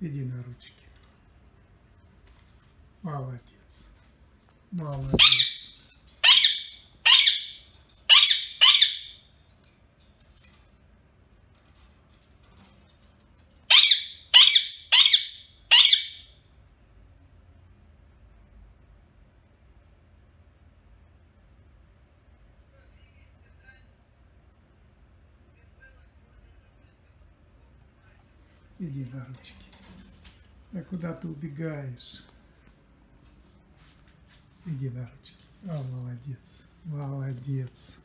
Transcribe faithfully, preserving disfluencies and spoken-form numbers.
единоручки. Молодец. Молодец. Иди на ручки. Да куда ты убегаешь? Иди на ручки. А, молодец. Молодец.